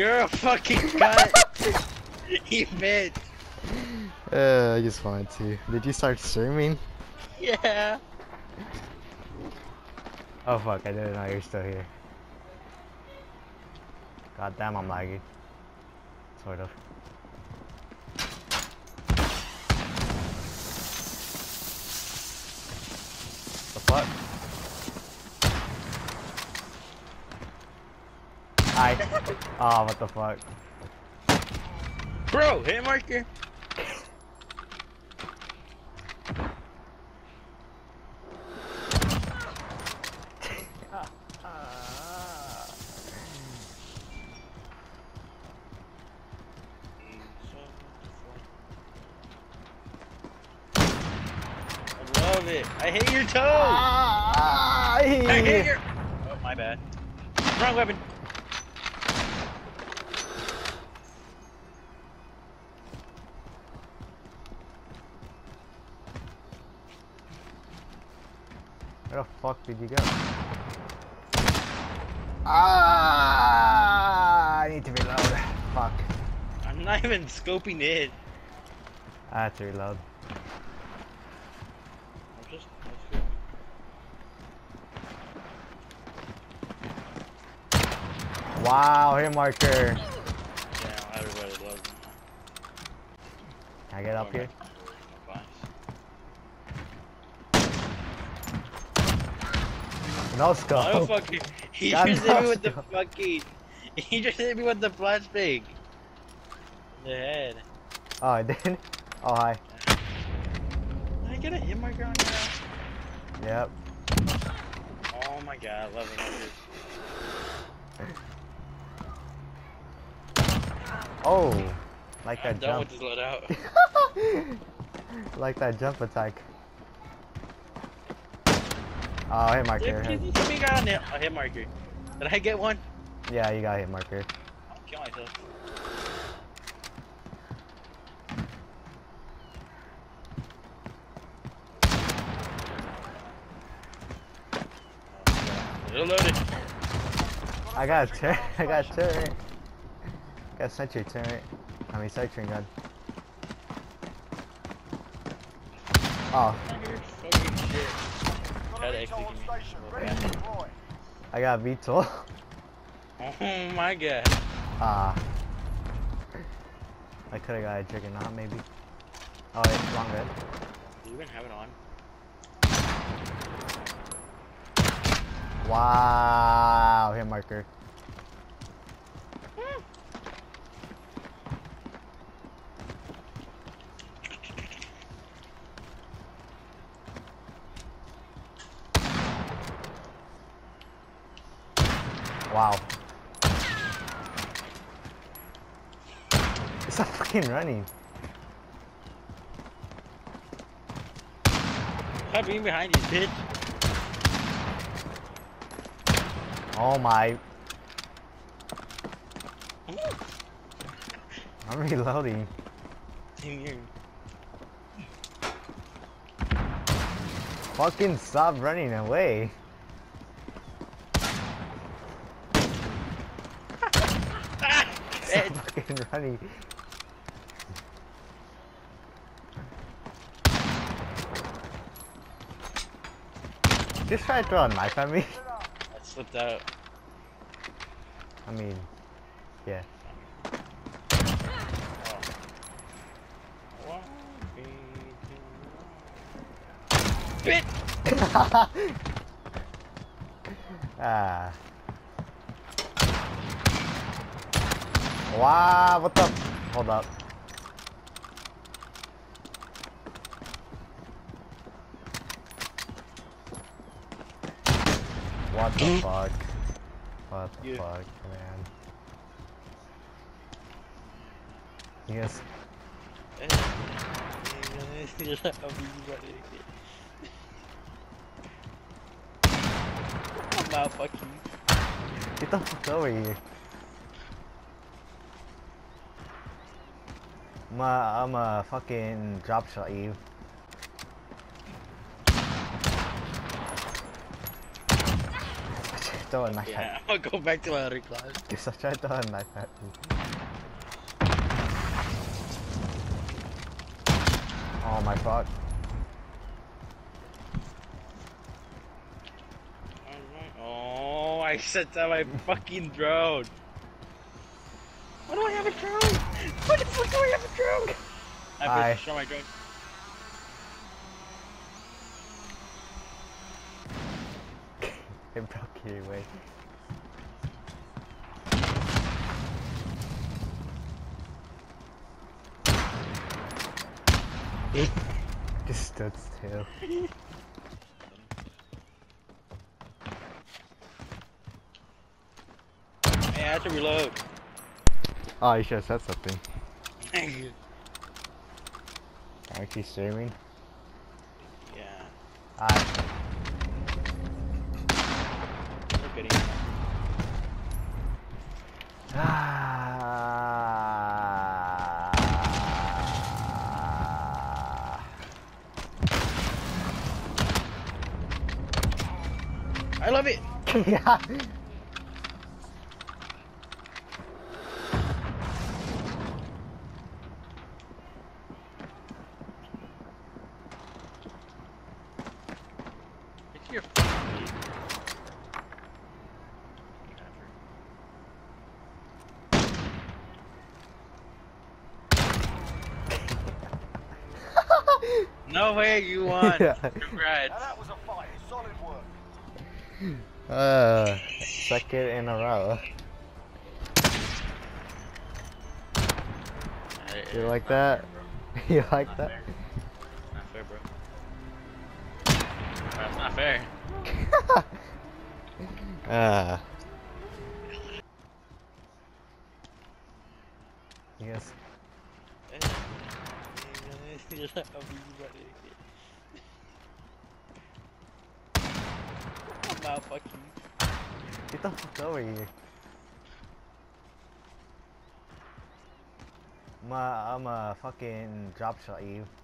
You're a fucking cunt! You bitch! I just wanted to. Did you start streaming? Yeah! Oh fuck, I didn't know you're still here. God damn, I'm lagging. Sort of. The fuck? Hi. Ah, oh, what the fuck? Bro, hit marker! I hit your toe! I hit your... Oh, my bad. Wrong weapon. Where the fuck did you go? I need to reload. Fuck. I'm not even scoping it. I have to reload. Wow, hit marker. Yeah, everybody loves him. Can I get up here? No scope. Oh, fucking. He just hit me with the fucking. He just hit me with the plastic. The head. Oh, I did? Oh, hi. Did I get a hit marker on you? Yep. Oh my god, 1100. Oh, like that jump. With this let out. Like that jump attack. Oh, hit marker. I hit marker. Did I get one? Yeah, you got hit marker. I'll kill myself. It'll load it. I got a turret. I got a turret. I got a sentry turret. I mean, sentry gun. Oh. I got a VTOL. Oh my god. Ah. I could have got a juggernaut maybe. Oh, it's wrong red. Do you even have it on? Wow, hit marker. Wow. It's not fucking running. I'm being behind you, bitch. Oh my. I'm reloading. Fucking stop running away. Fucking running. Just try to throw a knife at me. That slipped out. I mean, yeah. Bit. Ah. Wow, what the? Hold up. What the fuck? What the fuck, man? Yes. I'm out, fuck you. Get the fuck over here. I'm a fucking drop shot you. still a knife out. I'll go back to my other class. You're such a dumb knife out. Oh my fuck. Oh, I set down my fucking drone. Why do I have a drone? Why the fuck do I have a drone? I have to show my drone. It broke your way. It just stood still. Hey, I have to reload. Oh, you should have said something. Thank you. Aren't you streaming? Yeah. I love it! Yeah. No way, you won! Congrats! Now that was a fight, solid work! Second in a row. You like that? You like that? Not fair, bro. That's not fair. Yes. Nah, fuck you. Get the fuck over here. I'm a fucking drop shot you.